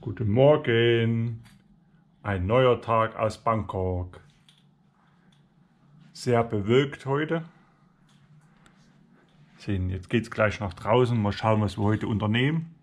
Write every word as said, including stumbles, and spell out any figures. Guten Morgen, ein neuer Tag aus Bangkok. Sehr bewölkt heute. Sehen, jetzt geht's gleich nach draußen. Mal schauen, was wir heute unternehmen.